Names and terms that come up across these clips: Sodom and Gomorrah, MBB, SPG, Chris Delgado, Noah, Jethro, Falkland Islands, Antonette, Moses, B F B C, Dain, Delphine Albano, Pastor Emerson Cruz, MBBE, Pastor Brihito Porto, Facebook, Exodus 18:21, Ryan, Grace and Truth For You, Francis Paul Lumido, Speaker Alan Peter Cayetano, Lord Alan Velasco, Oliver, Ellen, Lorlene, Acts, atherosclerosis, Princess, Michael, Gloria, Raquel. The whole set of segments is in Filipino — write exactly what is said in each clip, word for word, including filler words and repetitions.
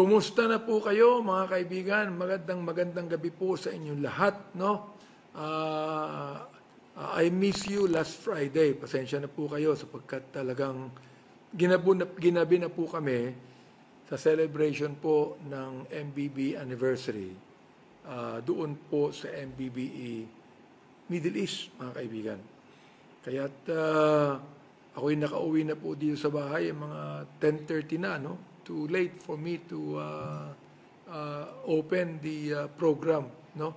Kumusta na po kayo mga kaibigan? Magandang magandang gabi po sa inyong lahat, no? Uh, I miss you last Friday. Pasensya na po kayo sapagkat talagang ginabi na, ginabi na po kami sa celebration po ng M B B anniversary. Uh, doon po sa M B B E Middle East, mga kaibigan. Kaya't uh, ako'y nakauwi na po dito sa bahay mga ten thirty na, no? Too late for me to uh, uh, open the uh, program, no?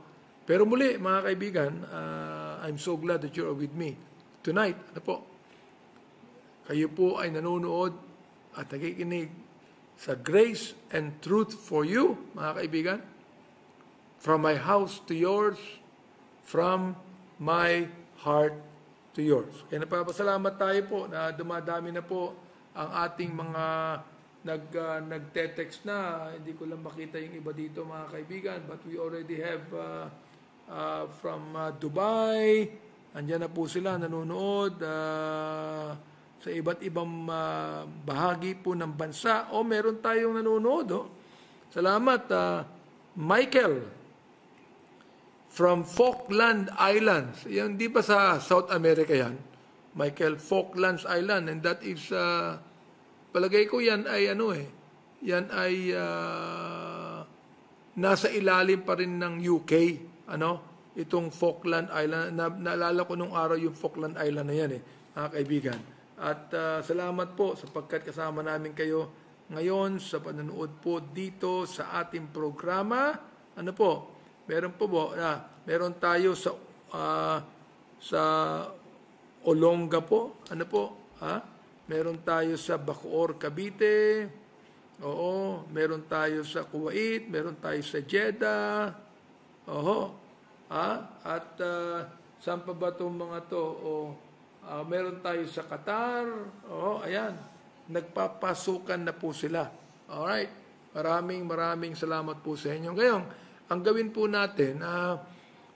Pero muli, mga kaibigan, uh, I'm so glad that you're with me tonight. Ano po? Kayo po ay nanonood at nakikinig sa Grace and Truth For You, mga kaibigan. From my house to yours, from my heart to yours. Kaya napapasalamat tayo po na dumadami na po ang ating mga Nag, uh, nagte-text na, hindi ko lang makita yung iba dito mga kaibigan, but we already have uh, uh, from uh, Dubai, andyan na po sila nanonood, uh, sa iba't ibang uh, bahagi po ng bansa. O oh, meron tayong nanonood, oh. Salamat, uh, Michael from Falkland Islands. Yan, di ba sa South America yan? Michael, Falklands Island, and that is uh, palagay ko yan ay ano eh, yan ay uh, nasa ilalim pa rin ng U K, ano, itong Falkland Island. Na, naalala ko nung araw yung Falkland Island na yan eh, mga kaibigan. At uh, salamat po sapagkat kasama namin kayo ngayon sa panonood po dito sa ating programa. Ano po, meron po po, ah, meron tayo sa, uh, sa Olonga po, ano po, ha? Ah? Meron tayo sa Bacoor, Cavite. Oo, meron tayo sa Kuwait, meron tayo sa Jeddah. Oo. Ah, at uh, saan pa ba itong mga to? Oh, uh, meron tayo sa Qatar. Oo, ayan. Nagpapasukan na po sila. All right. Maraming maraming salamat po sa inyo. Ngayon, ang gawin po natin, uh,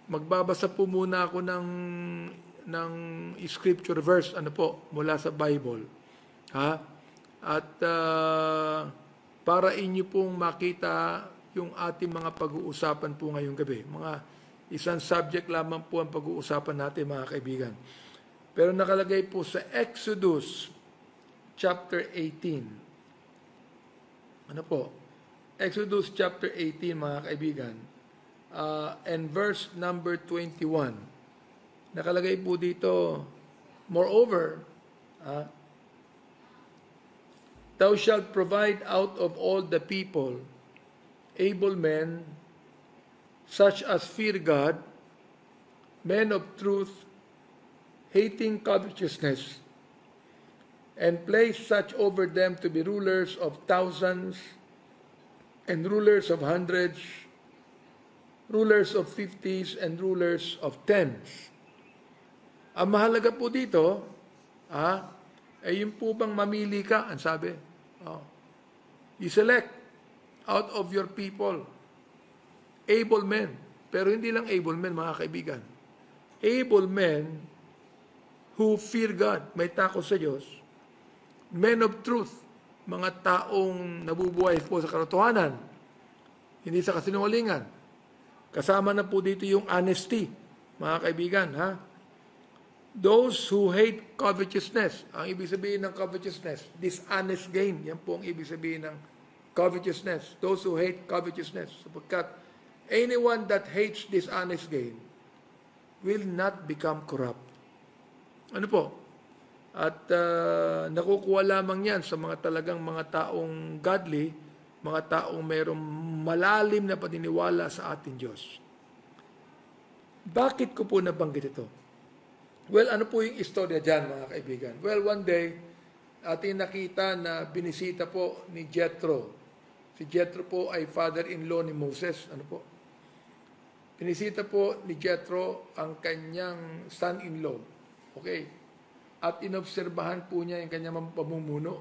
magbabasa po muna ako ng ng scripture verse, ano po, mula sa Bible. Ha? At uh, para inyo pong makita yung ating mga pag-uusapan po ngayong gabi. Mga isang subject lamang po ang pag-uusapan natin, mga kaibigan. Pero nakalagay po sa Exodus chapter eighteen. Ano po? Exodus chapter eighteen, mga kaibigan. Uh, and verse number twenty-one. Nakalagay po dito, moreover, ah, thou shalt provide out of all the people able men, such as fear God, men of truth, hating covetousness, and place such over them to be rulers of thousands, and rulers of hundreds, rulers of fifties, and rulers of tens. Ang mahalaga po dito, ah, ay yung po bang mamili ka, ang sabi. Oh, you select out of your people able men. Pero hindi lang able men, mga kaibigan. Able men who fear God, may takot sa Diyos. Men of truth, mga taong nabubuhay po sa katotohanan, hindi sa kasinungalingan. Kasama na po dito yung honesty, mga kaibigan, ha? Those who hate covetousness. Ang ibig sabihin ng covetousness, dishonest gain. Yan po ang ibig sabihin ng covetousness. Those who hate covetousness. Sapagkat anyone that hates dishonest gain will not become corrupt. Ano po? At uh, nakukuha lamang yan sa mga talagang mga taong godly, mga taong mayroong malalim na paniniwala sa ating Diyos. Bakit ko po nabanggit ito? Well, ano po yung istorya dyan, mga kaibigan? Well, one day, atin nakita na binisita po ni Jethro. Si Jethro po ay father-in-law ni Moses. Ano po? Binisita po ni Jethro ang kanyang son-in-law. Okay? At inobserbahan po niya yung kanyang pamumuno.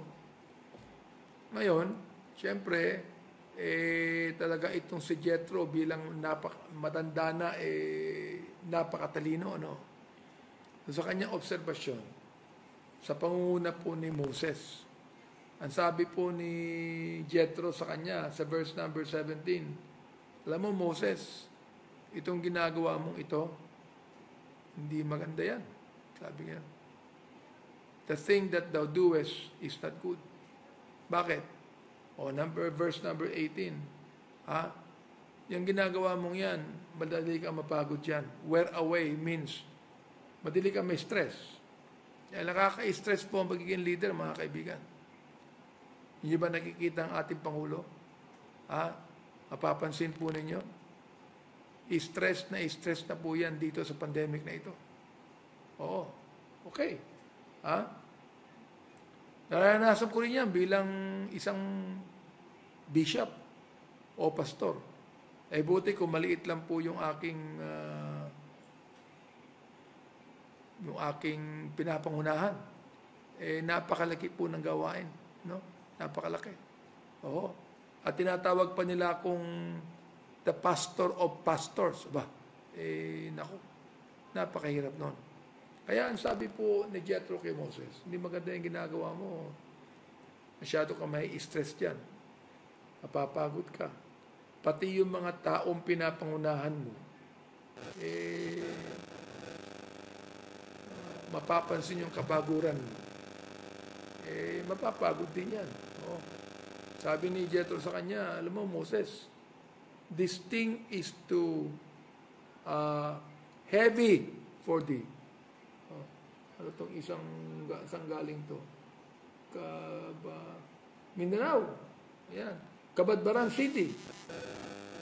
Ngayon, siyempre, eh, talaga itong si Jethro bilang napak matanda na, eh, napakatalino, ano? Sa kanyang obserbasyon, sa pangunguna po ni Moses, Ang sabi po ni Jethro sa kanya sa verse number seventeen, alam mo Moses, itong ginagawa mong ito, hindi maganda yan. Sabi niya, the thing that thou doest is not good. Bakit? O number, verse number eighteen, ha? Yung ginagawa mong yan, madali ka mapagod yan. Wear away means, madali ka may stress. Yan, nakaka-stress po ang pagiging leader, mga kaibigan. Hindi ba nakikita ang ating Pangulo? Ha? Mapapansin po ninyo? I-stress na i-stress na po yan dito sa pandemic na ito. Oo. Okay. Ha? Naranasan ko rin yan bilang isang bishop o pastor. Eh buti kung maliit lang po yung aking uh, yung aking pinapangunahan. Eh napakalaki po ng gawain. No? Napakalaki. Oo. At tinatawag pa nila akong the pastor of pastors. Aba, eh, naku, napakahirap nun. Kaya ang sabi po ni Jethro kay Moses, hindi maganda yung ginagawa mo. Masyado ka may stress dyan. Napapagod ka. Pati yung mga taong pinapangunahan mo, eh, mapapansin yung kabaguran mo. Eh, mapapagod din yan. O, sabi ni Jethro sa kanya, alam mo, Moses, this thing is too uh, heavy for thee. Oh, ano itong isang, isang galing to? Kaba, Mindanao. Ayan. Kabadbaran City.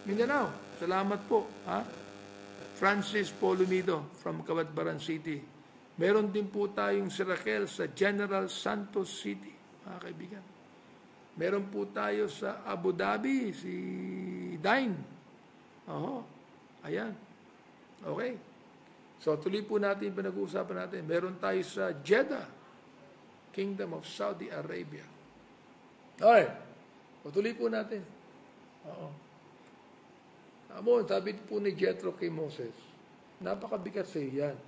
Mindanao. Salamat po. Ha? Francis Paul Lumido from Kabadbaran City. Meron din po tayong si Raquel sa General Santos City. Mga kaibigan. Meron po tayo sa Abu Dhabi, si Dain. Oo. Ayan. Okay. So, tuloy po natin, pinag-uusapan natin. Meron tayo sa Jeddah, Kingdom of Saudi Arabia. Alright. So, tuloy po natin. Oo. Amo, sabi po ni Jethro kay Moses, napakabigat sa yan.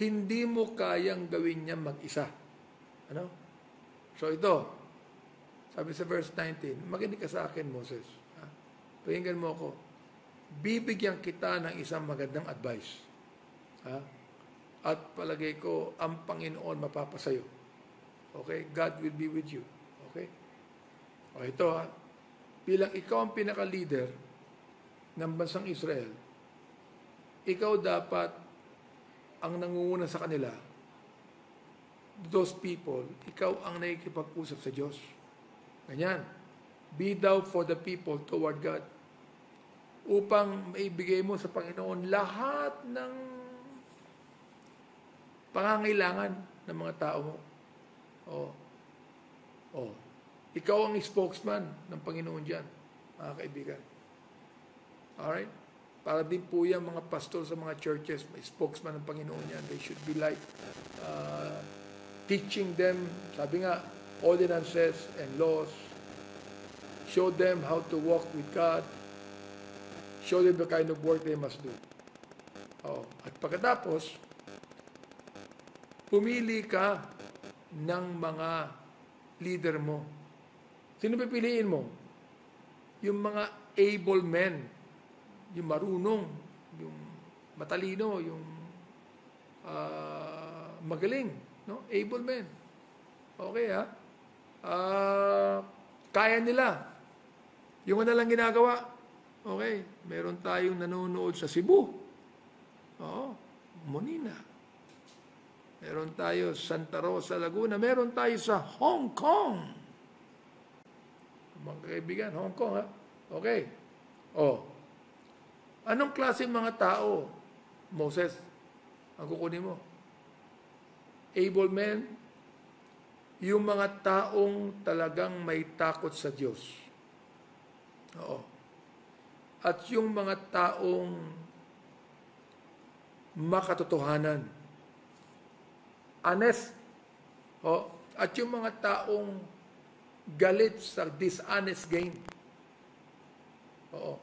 Hindi mo kayang gawin niya mag-isa. Ano? So, ito. Sabi sa verse nineteen, makinig ka sa akin, Moses. Pakinggan mo ako. Bibigyan kita ng isang magandang advice. Ha? At palagay ko, ang Panginoon mapapasayo. Okay? God will be with you. Okay? O ito ha. Bilang ikaw ang pinaka-leader ng bansang Israel, ikaw dapat ang nangunguna sa kanila. Those people, ikaw ang nakikipag-usap sa Diyos. Ganyan. Be thou for the people toward God. Upang maibigay mo sa Panginoon lahat ng pangangailangan ng mga tao mo. Oh. Oh. Ikaw ang spokesman ng Panginoon dyan, mga kaibigan. Alright? Para din po yung mga pastor sa mga churches, may spokesman ng Panginoon yan. They should be like uh, teaching them, sabi nga, ordinances and laws. Show them how to walk with God. Show them the kind of work they must do. Oh. At pagkatapos, pumili ka ng mga leader mo. Sino pipiliin mo? Yung mga able men, yung marunong, yung matalino, yung uh, magaling, no? Able men. Okay, ha? Uh, kaya nila. Yung ano lang ginagawa. Okay. Meron tayong nanonood sa Cebu. Oo. Monina. Meron tayo Santa Rosa, Laguna. Meron tayo sa Hong Kong. Mga kaibigan, Hong Kong ha. Okay. Oh. Anong klase mga tao, Moses, ang kukunin mo? Able men, yung mga taong talagang may takot sa Diyos. Oo. At yung mga taong makatotohanan. Honest. Oo. At yung mga taong galit sa dishonest gain. Oo.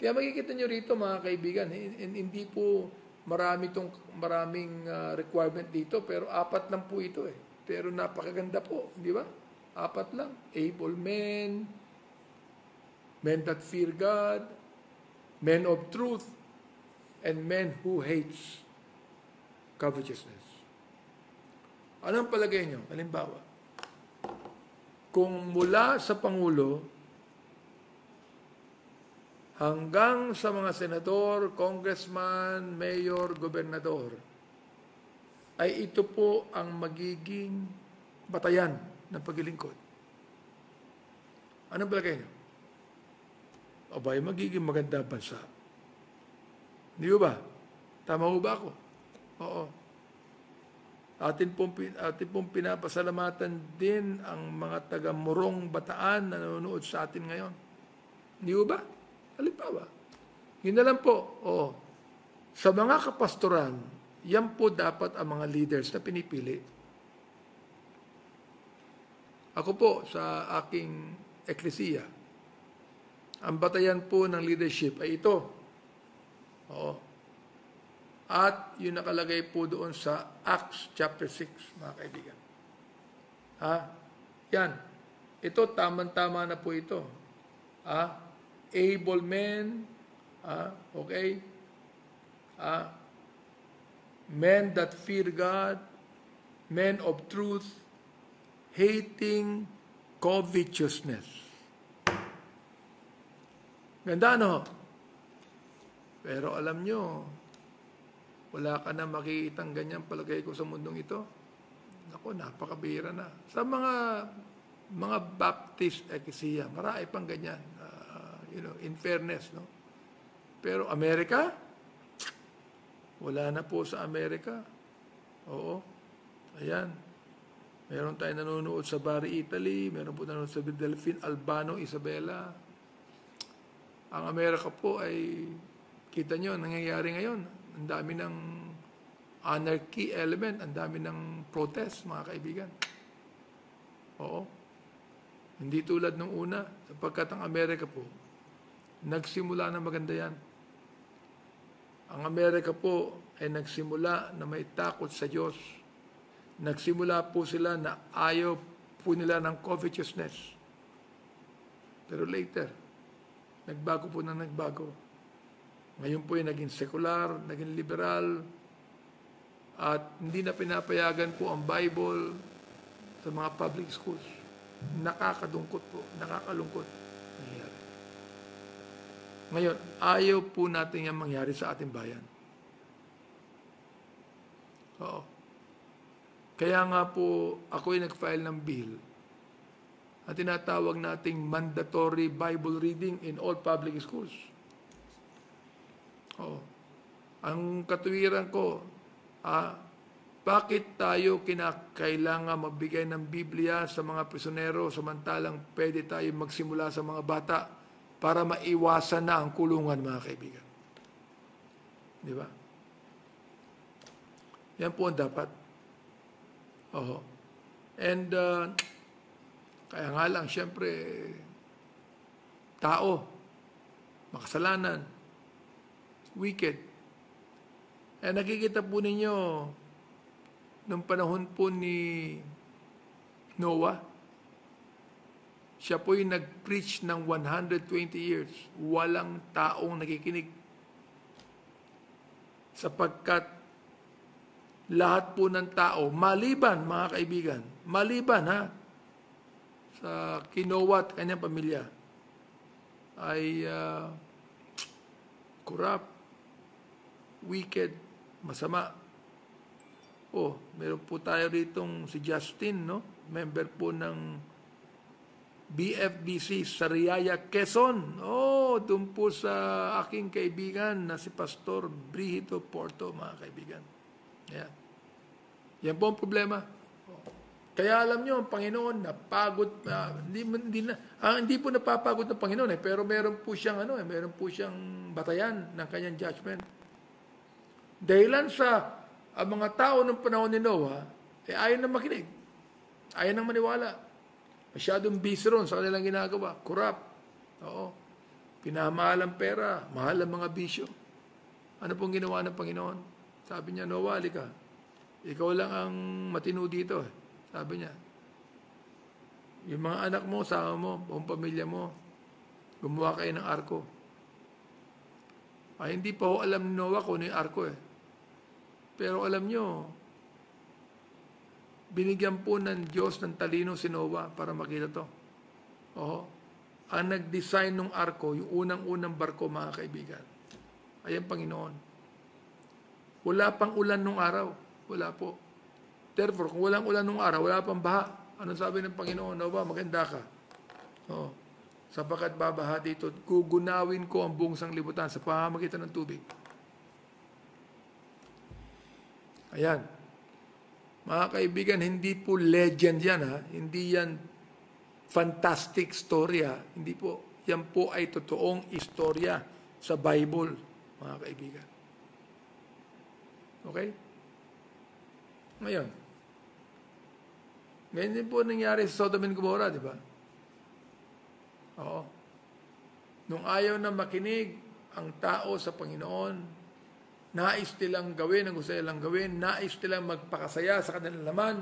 Kaya makikita nyo rito mga kaibigan, hindi po marami tong, maraming uh, requirement dito, pero apat lang po ito eh. Pero napakaganda po, di ba? Apat lang. Able men, men that fear God, men of truth, and men who hates covetousness. Anong palagay nyo? Halimbawa, kung mula sa Pangulo hanggang sa mga senador, congressman, mayor, gobernador, ay ito po ang magiging batayan ng paglilingkod. Anong palagay nyo? Abay, magiging maganda bansa. Hindi ba? Tama ba ako? Oo. Atin pong, atin pong pinapasalamatan din ang mga taga-Murong Bataan na nanonood sa atin ngayon. Hindi ba? Halimbawa. Yun na lang po. Oo. Sa mga kapastoran, yan po dapat ang mga leaders na pinipili. Ako po sa aking eklesiya, ang batayan po ng leadership ay ito. Oo. At yung nakalagay po doon sa Acts chapter six, mga kaibigan. Ha? Yan. Ito, tamang-tama na po ito. Ha? Able men, ha? Okay? Ha? Men that fear God, men of truth, hating covetousness. Ganda, no? Pero alam nyo, wala ka na makikitang ganyan palagay ko sa mundong ito. Ako, napakabihira na. Sa mga mga Baptist ecclesia, marami pang ganyan. Uh, you know, in fairness, no? Pero Amerika? Wala na po sa Amerika. Oo. Ayan. Meron tayong nanonood sa Bari, Italy. Meron po nanonood sa Delphine Albano, Isabela. Ang Amerika po ay, kita nyo, nangyayari ngayon. Ang dami ng anarchy element, ang dami ng protest, mga kaibigan. Oo. Hindi tulad nung una, sapagkat ang Amerika po, nagsimula na maganda yan. Ang Amerika po ay nagsimula na may takot sa Diyos. Nagsimula po sila na ayaw po nila ng covetousness. Pero later, nagbago po na nagbago. Ngayon po ay naging sekular, naging liberal, at hindi na pinapayagan po ang Bible sa mga public schools. Nakakadungkot po, nakakalungkot. Nangyari. Ngayon, ayaw po natin yan mangyari sa ating bayan. Oo. Kaya nga po, ako ay nag-file ng bill at tinatawag nating mandatory Bible reading in all public schools. Oo. Ang katuwiran ko, ah, bakit tayo kinakailangan magbigay ng Biblia sa mga prisionero samantalang pwede tayo magsimula sa mga bata para maiwasan na ang kulungan, mga kaibigan? Di ba? Yan po ang dapat. Oo. And, uh, kaya nga lang, siyempre, tao, makasalanan, wicked. Eh, nakikita po ninyo, nung panahon po ni Noah, siya po'y nag-preach ng one hundred twenty years. Walang taong nakikinig. Sapagkat lahat po ng tao, maliban, mga kaibigan, maliban ha, sa kinowa at kanyang pamilya, ay uh, corrupt, wicked, masama. Oh, meron po tayo ditong si Justin, no? Member po ng B F B C sa Sariaya, Quezon. Oh, doon po sa aking kaibigan na si Pastor Brihito Porto, mga kaibigan. Yan. Yan po ang problema. Kaya alam nyo, ang Panginoon napagod, uh, hindi, hindi, na, ah, hindi po napapagod ng Panginoon, eh, pero meron po siyang, ano, eh, meron po siyang batayan ng kanyang judgment. Dahilan sa ang mga tao ng panahon ni Noah, eh, ayaw na makinig. Ayaw na maniwala. Masyadong busy ron sa kanilang ginagawa. Corrupt. Oo. Pinamahal ang pera. Mahal ang mga bisyo. Ano pong ginawa ng Panginoon? Sabi niya, Noah, alika. Ikaw lang ang matino dito. Sabi niya, yung mga anak mo, sama mo, buong pamilya mo, gumawa kayo ng arko. Ay, hindi pa ho alam ni Noah kung ano yung arko eh. Pero alam nyo, binigyan po ng Diyos ng talino si Noah para makita to. Oo. Ang nag-design ng arko, yung unang-unang barko, mga kaibigan. Ayan, Panginoon. Wala pang ulan nung araw. Wala po. Therefore, kung walang ulan nung araw, wala pang baha. Anong sabi ng Panginoon? Noah, maganda ka. Oo. Sapagkat babaha dito, gugunawin ko ang buong sanglibutan sa pamamagitan ng tubig. Ayan. Mga kaibigan, hindi po legend yan ha. Hindi yan fantastic story ha. Hindi po. Yan po ay totoong istorya sa Bible, mga kaibigan. Okay? Ngayon. Ngayon din po nangyari sa Sodom and Gomorrah, di ba? Oo. Nung ayaw na makinig ang tao sa Panginoon, nais nilang gawin ang gusto nilang gawin, nais nilang magpakasaya sa kanilang laman,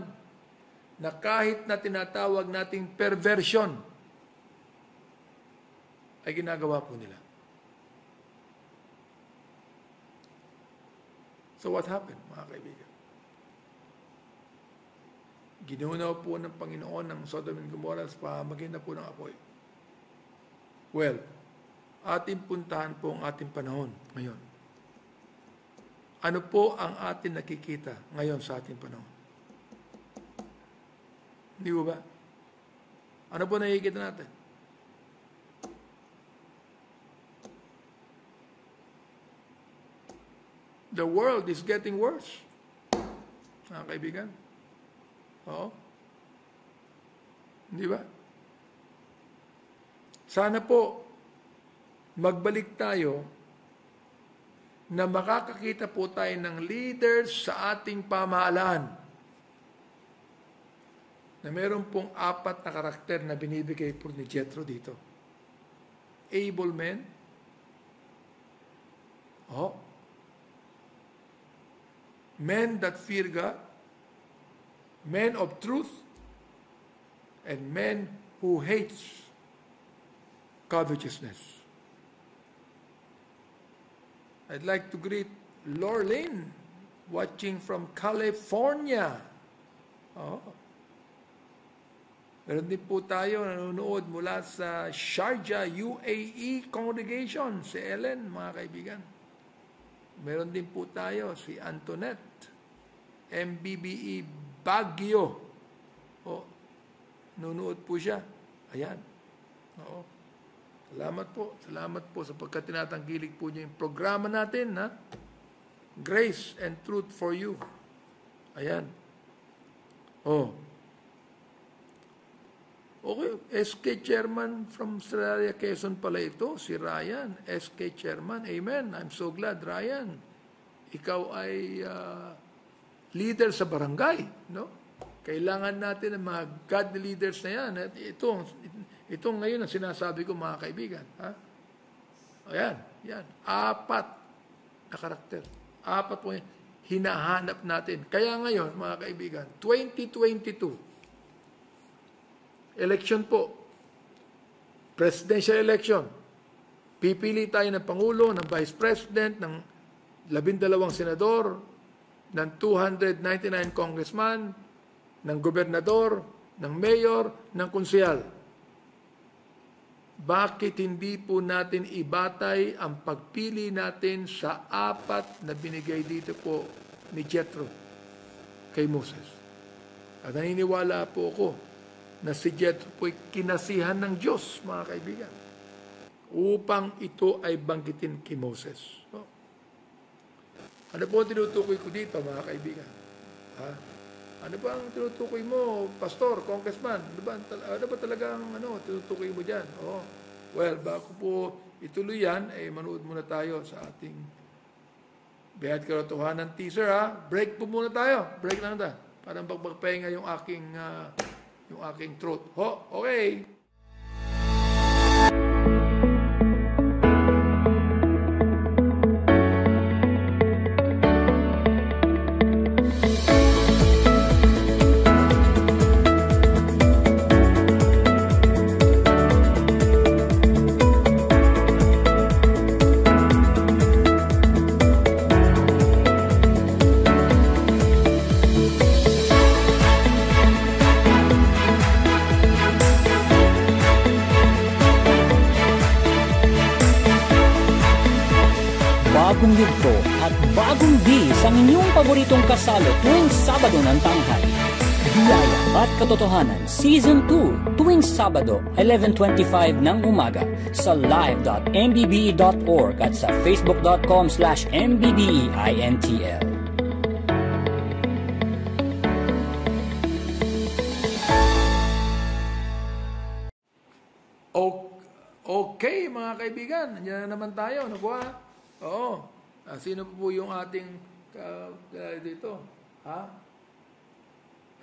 na kahit na tinatawag nating perversion, ay ginagawa po nila. So what happened, mga kaibigan? Ginunaw po ng Panginoon ng Sodom and Gomorrah sa pamamagitan po ng apoy. Well, ating puntahan po ang ating panahon ngayon. Ano po ang atin nakikita ngayon sa ating panahon? Hindi po ba? Ano po nakikita natin? The world is getting worse. Mga kaibigan? Oo. Hindi ba? Sana po magbalik tayo na makakakita po tayo ng leaders sa ating pamahalaan na meron pong apat na karakter na binibigay po ni Jethro dito. Able men. Oh. Men that fear God. Men of truth. And men who hates covetousness. I'd like to greet Lorlene, watching from California. Oh. Meron din po tayo nanonood mula sa Sharjah, U A E congregation, si Ellen, mga kaibigan. Meron din po tayo si Antonette, M B B E Baguio. Oh. Nanonood po siya. Ayan. Oo. Salamat po. Salamat po sapagkat tinatanggilig po niyo yung programa natin, ha? Grace and Truth For You. Ayan. Oh. Okay. S K Chairman from Australia, Quezon pala ito. Si Ryan. S K Chairman. Amen. I'm so glad, Ryan. Ikaw ay uh, leader sa barangay, no? Kailangan natin ng mga God leaders na yan. At itong, itong ngayon ang sinasabi ko, mga kaibigan. Ha? Ayan, yan. Apat na karakter. Apat po yan. Hinahanap natin. Kaya ngayon, mga kaibigan, twenty twenty-two, election po. Presidential election. Pipili tayo ng Pangulo, ng Vice President, ng labindalawang senador, ng two hundred ninety-nine congressman, ng gobernador, ng mayor, ng konsehal. Bakit hindi po natin ibatay ang pagpili natin sa apat na binigay dito po ni Jethro kay Moses? At naniniwala po ako na si Jethro po'y kinasihan ng Diyos, mga kaibigan, upang ito ay banggitin kay Moses. So, ano po ang tinutukoy ko dito, mga kaibigan? Ha? Ano ba ang tinutukoy mo, pastor, congressman? Ano ba, ano ba talagang ano, tinutukoy mo dyan? Oo. Well, bago po ituloy yan, eh, manood muna tayo sa ating Bihayat Katotohanan teaser, ha? Break po muna tayo. Break lang tayo. Parang pagbagpahinga yung aking, uh, yung aking throat. Ho, okay. bagong yugto at bagong bis ang inyong paboritong kasalo tuwing Sabado ng tanghali. Biyaya at Katotohanan Season two tuwing Sabado eleven twenty-five ng umaga sa live dot m b b e dot org at sa facebook dot com slash m b b e i n t l. Okay, mga kaibigan, nandiyan na naman tayo. Ano po? Oo. Ah, sino po yung ating uh, dito? Ha?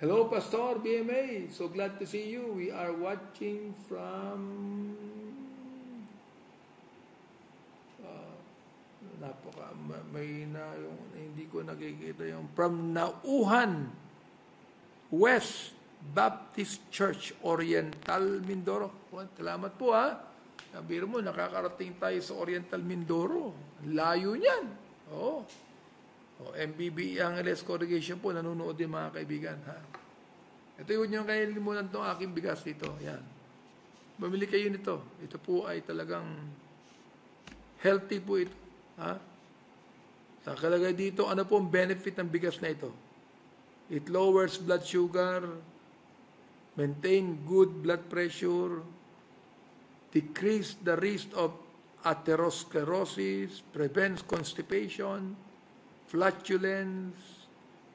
Hello, Pastor B M A. So glad to see you. We are watching from uh, napaka may na yung hindi ko nakikita yung from Nauhan West Baptist Church Oriental Mindoro. Salamat po, ha. Sabi mo, nakakarating tayo sa Oriental Mindoro. Layo niyan. Oo. O, M B B E Angeles Congregation po, nanonood din mga kaibigan. Ha? Ito yun yung kailimunan itong aking bigas dito. Yan. Bumili kayo nito. Ito po ay talagang healthy po ito. Ha? Sa kalagay dito, ano po ang benefit ng bigas na ito? It lowers blood sugar, maintain good blood pressure, decrease the risk of atherosclerosis, prevents constipation, flatulence,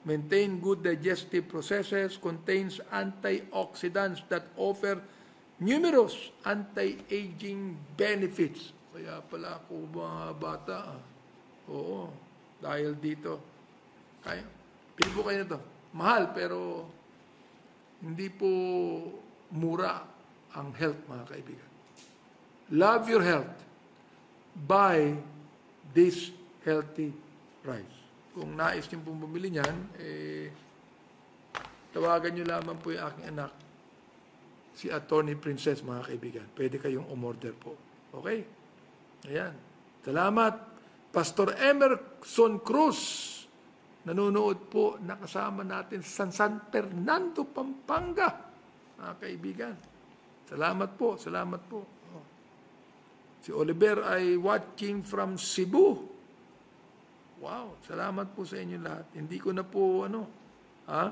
maintain good digestive processes, contains antioxidants that offer numerous anti-aging benefits. Kaya pala ako mga bata, ah. Oo, dahil dito. Kaya, pipo kayo na ito. Mahal, pero hindi po mura ang health, mga kaibigan. Love your health. Buy this healthy rice. Kung nais niyong bumili niyan, eh, tawagan niyo lamang po yung aking anak, si Attorney Princess, mga kaibigan. Pwede kayong umorder po. Okay? Ayan. Salamat. Pastor Emerson Cruz, nanonood po, nakasama natin sa San Fernando, Pampanga, mga kaibigan. Salamat po. Salamat po. Si Oliver ay watching from Cebu. Wow, salamat po sa inyo lahat. Hindi ko na po, ano, ha?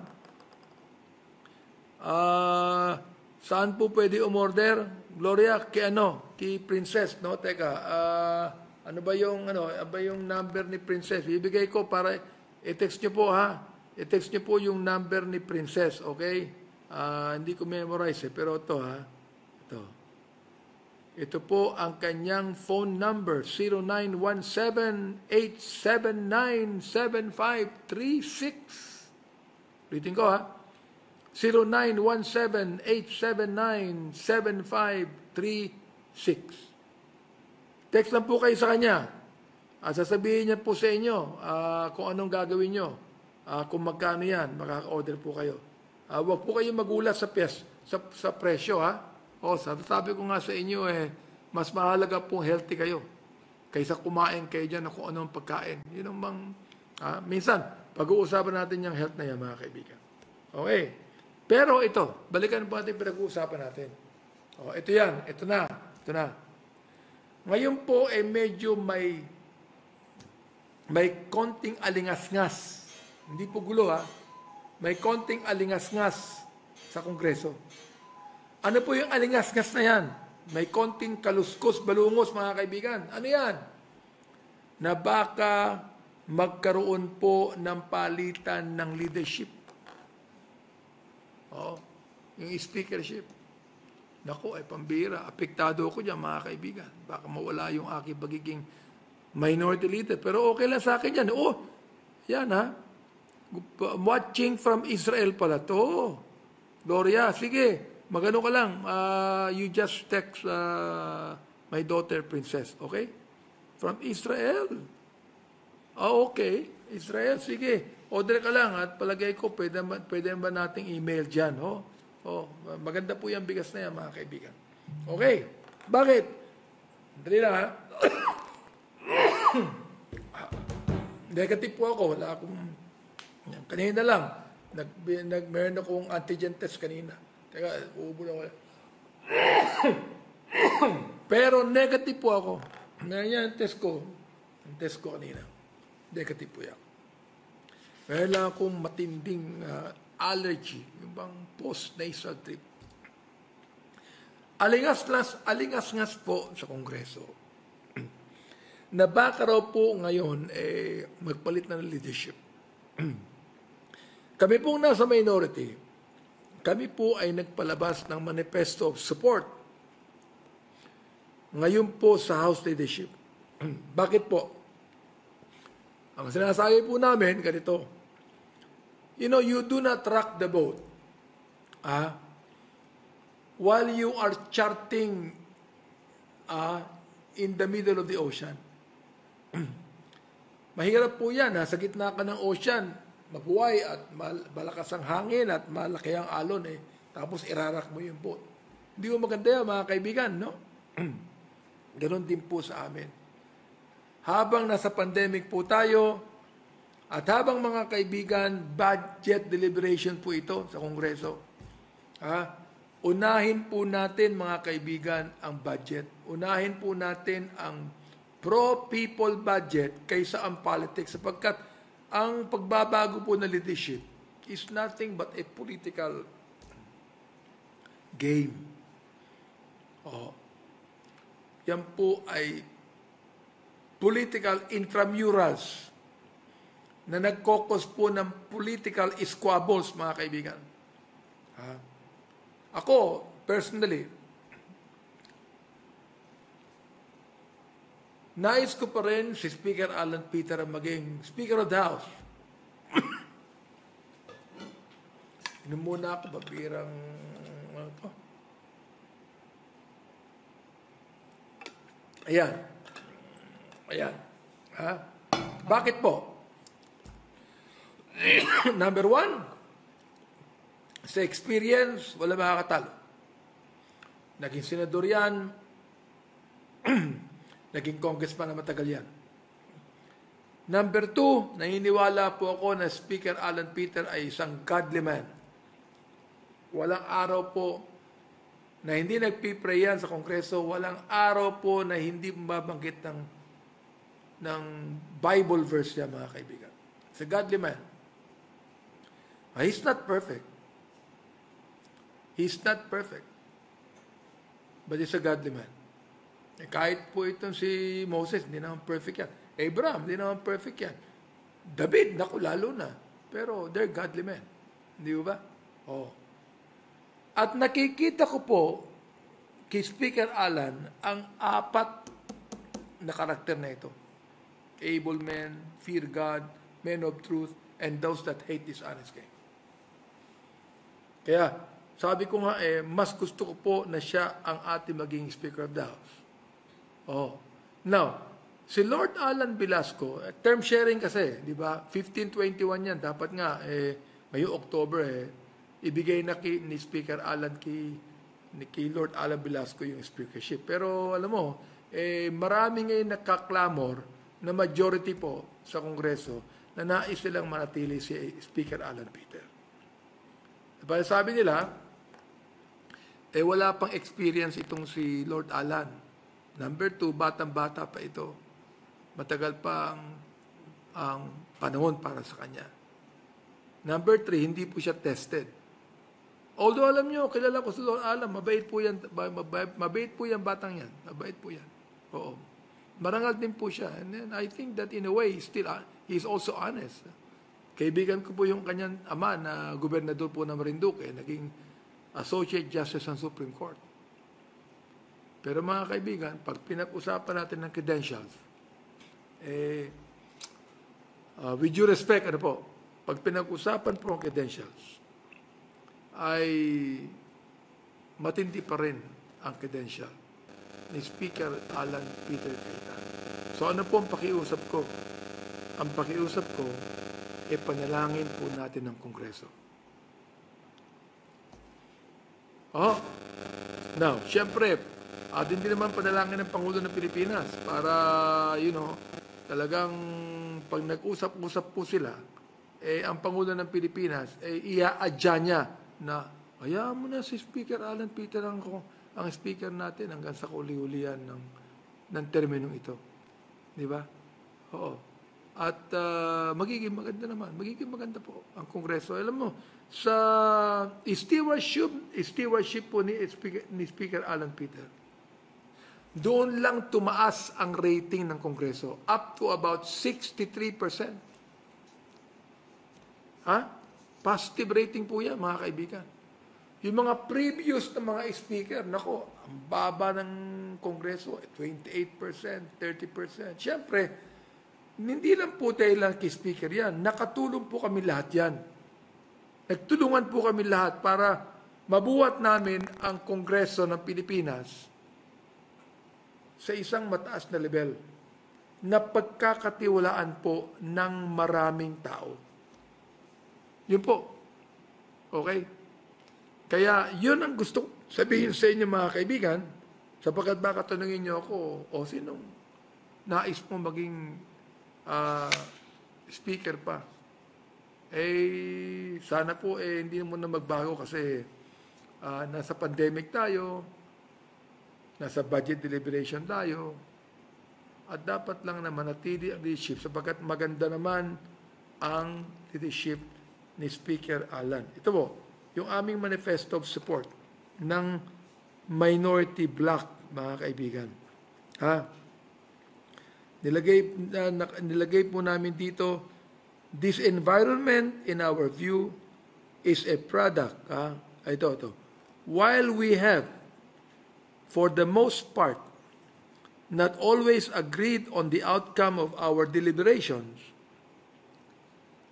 Uh, saan po pwede umorder? Gloria, kay ano? Kay Princess, no? Teka, uh, ano ba yung, ano, ba yung number ni Princess? Ibigay ko para i-text nyo po, ha? I-text nyo po yung number ni Princess, okay? Uh, hindi ko memorize, eh, pero ito, ha? Ito. Ito po ang kanyang phone number, zero nine one seven, eight seven nine, seven five three six. Ulitin ko, ha? zero nine one seven, eight seven nine, seven five three six. Text lang po kayo sa kanya. At sasabihin niya po sa inyo uh, kung anong gagawin nyo. Uh, kung magkano yan, makaka-order po kayo. Uh, huwag po kayong magulat sa, sa, sa presyo, ha? O, sabi ko nga sa inyo, eh, mas mahalaga pong healthy kayo kaysa kumain kayo dyan na kung anong pagkain. Yun ang mang, ah, minsan, pag-uusapan natin yung health na yan, mga kaibigan. Okay. Pero ito, balikan po natin, pinag-uusapan natin. O, ito yan, ito na, ito na. Ngayon po, eh, medyo may, may konting alingas-ngas. Hindi po gulo, ha? May konting alingas-ngas sa Kongreso. Ano po yung alingas-ngas na yan? May konting kaluskos, balungos, mga kaibigan. Ano yan? Na baka magkaroon po ng palitan ng leadership. Oo. Yung speakership. Naku, ay pambira. Apektado ko dyan, mga kaibigan. Baka mawala yung aking pagiging minority leader. Pero okay lang sa akin yan. Oo. Yan, ha? Watching from Israel pala to. Gloria, sige. Magano ka lang, uh, you just text uh, my daughter, Princess, okay? From Israel. Ah, oh, okay. Israel, sige. Order ka lang at palagay ko, pwede, pwede ba nating email dyan, oh? Oh, maganda po yung bigas na yan, mga kaibigan. Okay. Bakit? Dali lang, ha? Negative po ako. Wala akong... Kanina lang. Nag, nag, meron akong antigen test kanina. Teka, uubo na ko. Pero negative po ako. Meron yan ang test ko. Ang test ko kanina, negative po yan. Meron lang akong matinding uh, allergy, yung bang post-nasal trip. Alingas-ngas, alingas-ngas po sa Kongreso na baka raw po ngayon eh, magpalit na ng leadership. Kami po nasa minority, kami po ay nagpalabas ng manifesto of support ngayon po sa House leadership. Bakit po? Ang sinasabi po namin, ganito, you know, you do not rock the boat. Ah, while you are charting ah, in the middle of the ocean. Mahirap po yan, ha? Sa gitna ka ng ocean, mabuhay at malakas ang hangin at malaki ang alon, eh, tapos irarak mo yung boat. Hindi mo maganda yan, mga kaibigan, no? Ganon din po sa amin. Habang nasa pandemic po tayo, at habang mga kaibigan, budget deliberation po ito sa Kongreso. Ha? Unahin po natin, mga kaibigan, ang budget. Unahin po natin ang pro-people budget kaysa ang politics, sapagkat ang pagbabago po ng leadership is nothing but a political game. Oh. Yan po ay political intramurals na nagkokos po ng political squabbles, mga kaibigan. Ha? Ako, personally, nais ko pa rin si Speaker Alan Peter ang maging Speaker of the House. Inom muna ako, babirang ano to. Ayan. Ayan. Ha? Bakit po? Number one, sa experience, wala makakatalo. Naging senador yan, naging congressman na matagal yan. Number two, naniniwala po ako na Speaker Alan Peter ay isang godly man. Walang araw po na hindi nagpipray yan sa Kongreso, walang araw po na hindi mabanggit ng ng Bible verse niya, mga kaibigan. It's a godly man. He's not perfect. He's not perfect. But he's a godly man. Eh, kahit po itong si Moses, hindi naman perfect yan. Abraham, hindi naman perfect yan. David, naku, lalo na. Pero they're godly men. Hindi ba? Oo. At nakikita ko po kay Speaker Alan ang apat na karakter na ito. Able men, fear God, men of truth, and those that hate this honest game. Kaya, sabi ko nga, eh, mas gusto ko po na siya ang ating maging Speaker of the House. Oh. Now, si Lord Alan Velasco, term sharing kasi, di ba? fifteen twenty-one yan, dapat nga, eh, ngayong October, eh, ibigay na ki, ni Speaker Alan ki, ni ki Lord Alan Velasco yung speakership. Pero, alam mo, eh, marami ngayon nakaklamor na majority po sa Kongreso na nais nilang manatili si Speaker Alan Peter. Para sabi nila, eh wala pang experience itong si Lord Alan. Number two, batang-bata pa ito. Matagal pa ang, ang panahon para sa kanya. Number three, hindi po siya tested. Although alam nyo, kilala ko si Lord Alan, mabait po yan, mabait, mabait po yan batang yan. Mabait po yan. Oo. Marangal din po siya. And then I think that in a way, still, uh, he's also honest. Kaibigan ko po yung kanyang ama na gobernador po ng Marinduque, eh, naging Associate Justice ng Supreme Court. Pero mga kaibigan, pag pinag-usapan natin ng credentials, eh, uh, with due respect, ano po, pag pinag-usapan po ang credentials, ay matindi pa rin ang credentials ni Speaker Alan Peter Cayetano. So ano po ang pakiusap ko? Ang pakiusap ko e panalangin po natin ng Kongreso. Oh, now, syempre, at hindi naman panalangin ng Pangulo ng Pilipinas para, you know, talagang pag nag-usap-usap po sila, eh, ang Pangulo ng Pilipinas, eh, iaadya niya na, ayaw mo na si Speaker Alan Peter ang ang speaker natin hanggang sa kuli-ulian ng, ng terminong ito. Di ba? Oo. At uh, magiging maganda naman. Magiging maganda po ang Kongreso. Alam mo, sa stewardship, stewardship po ni Speaker, ni Speaker Alan Peter, doon lang tumaas ang rating ng Kongreso. Up to about sixty-three percent. Ha? Positive rating po yan, mga kaibigan. Yung mga previous na mga speaker, nako, ang baba ng Kongreso, twenty-eight percent, thirty percent. Siyempre, hindi lang po tayo lang speaker yan. Nakatulong po kami lahat yan. Nagtulungan po kami lahat para mabuhat namin ang Kongreso ng Pilipinas sa isang mataas na level na pagkakatiwalaan po ng maraming tao. Yun po. Okay? Kaya yun ang gusto sabihin sa inyo, mga kaibigan, sapagkat baka tanungin niyo ako, o sinong nais mong maging uh, speaker pa? Eh, sana po eh, hindi mo na magbago kasi uh, nasa pandemic tayo, nasa budget deliberation tayo, at dapat lang na manatili ang leadership sapagkat maganda naman ang leadership ni Speaker Alan. Ito po, yung aming manifesto of support ng minority bloc, mga kaibigan. Ha? Nilagay, uh, nilagay po namin dito, this environment, in our view, is a product. Ha? Ito, ito. While we have, for the most part, not always agreed on the outcome of our deliberations,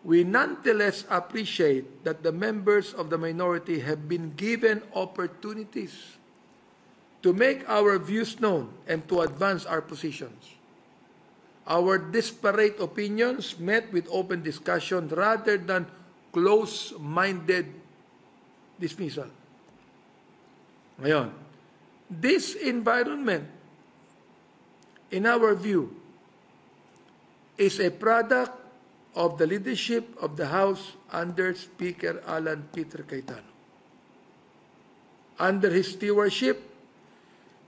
we nonetheless appreciate that the members of the minority have been given opportunities to make our views known and to advance our positions. Our disparate opinions met with open discussion rather than close-minded dismissal. Ngayon, this environment, in our view, is a product of the leadership of the House under Speaker Alan Peter Cayetano. Under his stewardship,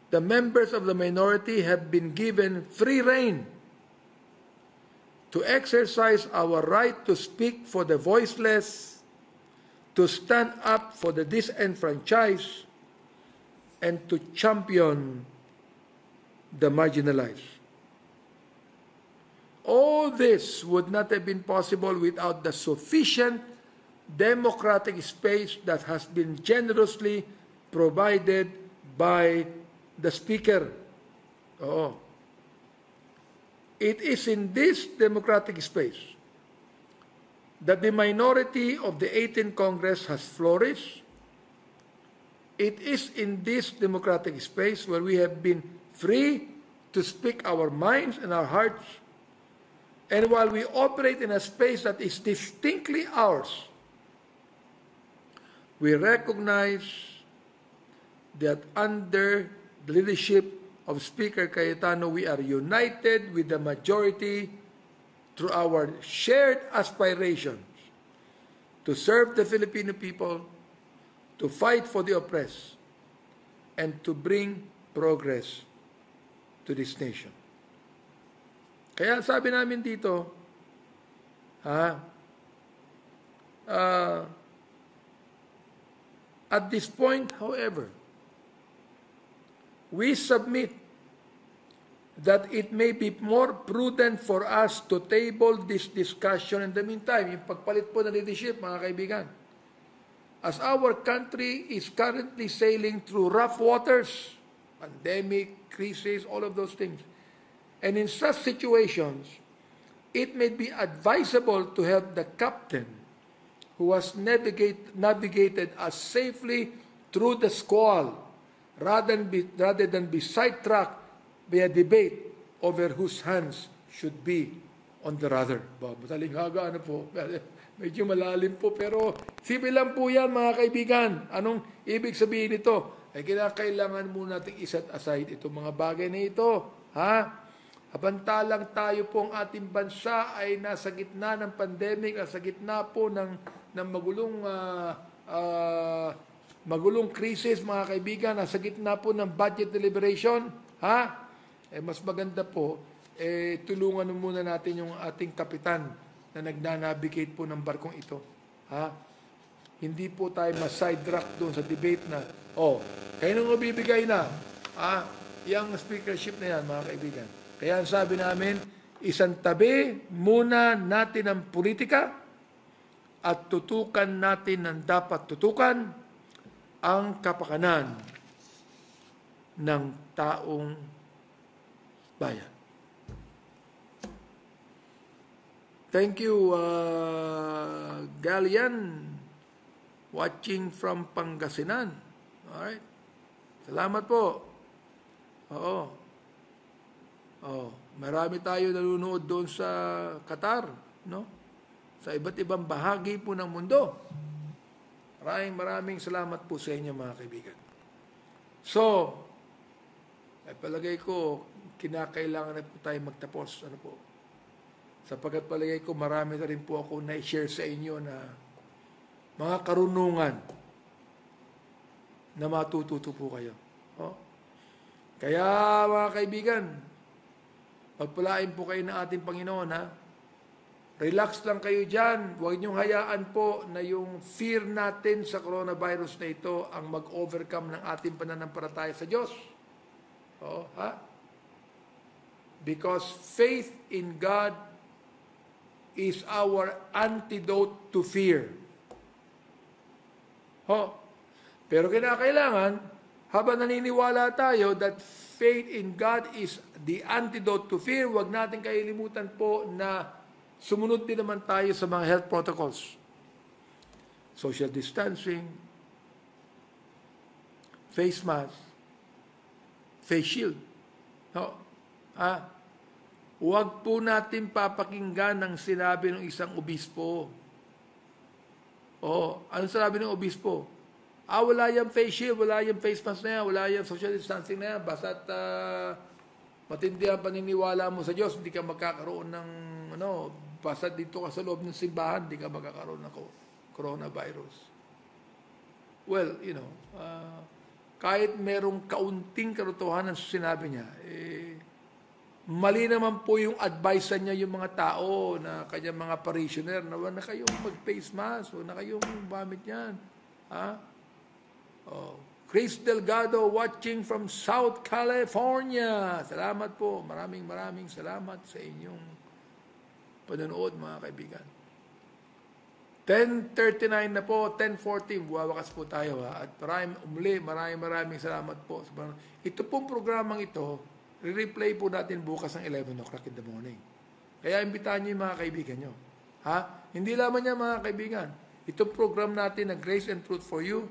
the members of the minority have been given free rein to exercise our right to speak for the voiceless, to stand up for the disenfranchised, and to champion the marginalized. All this would not have been possible without the sufficient democratic space that has been generously provided by the Speaker. Oh. It is in this democratic space that the minority of the eighteenth Congress has flourished. It is in this democratic space where we have been free to speak our minds and our hearts. And while we operate in a space that is distinctly ours, we recognize that under the leadership of Speaker Cayetano, we are united with the majority through our shared aspirations to serve the Filipino people, to fight for the oppressed, and to bring progress to this nation. Kaya sabi namin dito, ha, uh, at this point, however, we submit that it may be more prudent for us to table this discussion in the meantime. Yung pagpalit po ng leadership, mga kaibigan. As our country is currently sailing through rough waters, pandemic, crisis, all of those things, and in such situations, it may be advisable to help the captain who has navigate, navigated us safely through the squall rather than, be, rather than be sidetracked by a debate over whose hands should be on the rudder. Matalinghaga, ano po? Medyo malalim po, pero simple lang po yan, mga kaibigan. Anong ibig sabihin nito? Ay kinakailangan muna nating iset aside itong mga bagay na ito. Ha? Abantalang tayo pong ating bansa ay nasa gitna ng pandemic, nasa gitna po ng, ng magulong, uh, uh, magulong crisis, mga kaibigan, nasa gitna po ng budget deliberation, ha? Eh, mas maganda po eh, tulungan muna natin yung ating kapitan na nagna-navigate po ng barkong ito. Ha? Hindi po tayo ma-sidetrack doon sa debate na, oh, kayo nung mabibigay na, ah, yung speakership na yan, mga kaibigan. Kaya sabi namin, isang tabi muna natin ang politika at tutukan natin ang dapat tutukan, ang kapakanan ng taong bayan. Thank you, uh, Galian, watching from Pangasinan. Alright. Salamat po. Oo. Oo. Marami tayo nalunood doon sa Qatar, no? Sa iba't ibang bahagi po ng mundo. Maraming maraming salamat po sa inyo, mga kaibigan. So, ay palagay ko, kinakailangan na po tayo magtapos. Ano po? Sapagkat palagay ko, marami na rin po ako na-share sa inyo na mga karunungan na matututo po kayo. Oh? Kaya, mga kaibigan, pagpalain po kayo ng ating Panginoon, ha? Relax lang kayo dyan. Huwag niyong hayaan po na yung fear natin sa coronavirus na ito ang mag-overcome ng ating pananampalataya sa Diyos. Oo, ha? Because faith in God is our antidote to fear. Ho. Pero kinakailangan, habang naniniwala tayo that faith in God is the antidote to fear, huwag natin kalilimutan po na sumunod din naman tayo sa mga health protocols. Social distancing, face mask, face shield. No. Ah, huwag po natin papakinggan ang sinabi ng isang obispo. Oh, ano sinabi ng obispo? Ah, wala yung face shield, wala yung face mask na yan, wala yung social distancing na yan. Basta't uh, matindi ang paniniwala mo sa Diyos, hindi ka magkakaroon ng, ano, basta't dito ka sa loob ng simbahan, hindi ka magkakaroon ng coronavirus. Well, you know, uh, kahit merong kaunting katotohanan sa sinabi niya, eh, mali naman po yung advice niya yung mga tao na kanyang mga parishioner na wala na kayong mag-face mask, wala na kayong bumamit niyan. Ha? Oh, Chris Delgado watching from South California. Salamat po. Maraming maraming salamat sa inyong panonood, mga kaibigan. ten thirty-nine na po, ten forty. Buwawakas po tayo, ha? At maraming umli, maraming maraming salamat po. Ito pong programang ito, re-replay po natin bukas ng eleven o'clock in the morning. Kaya imbitahan niyo yung mga kaibigan niyo. Ha? Hindi lamang niya, mga kaibigan. Itong program natin na Grace and Truth For You,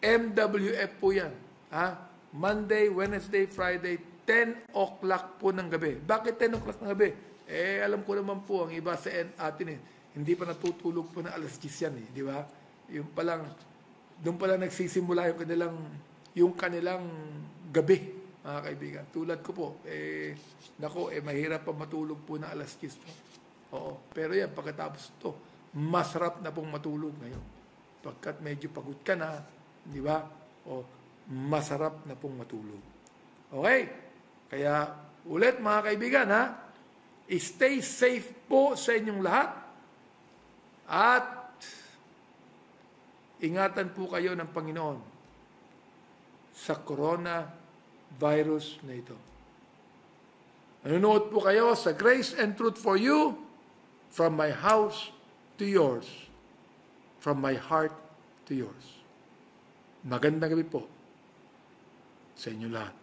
M W F po yan. Ha? Monday, Wednesday, Friday, ten o'clock po ng gabi. Bakit ten o'clock ng gabi? Eh, alam ko naman po, ang iba sa atin eh, hindi pa natutulog po ng alas diyes yan eh, di ba? Yung palang, doon palang nagsisimula yung kanilang, yung kanilang gabi, mga kaibigan. Tulad ko po, eh, nako, eh, mahirap pa matulog po ng alas diyes po. Oo, pero yan, pagkatapos ito, masarap na pong matulog ngayon. Pagkat medyo pagod ka na, di ba? O, masarap na pong matulog. Okay? Kaya, ulit mga kaibigan, ha? Stay safe po sa inyong lahat. At, ingatan po kayo ng Panginoon sa coronavirus na ito. Nanonood po kayo sa Grace and Truth For You, from my house to yours, from my heart to yours. Magandang gabi po sa inyo lahat.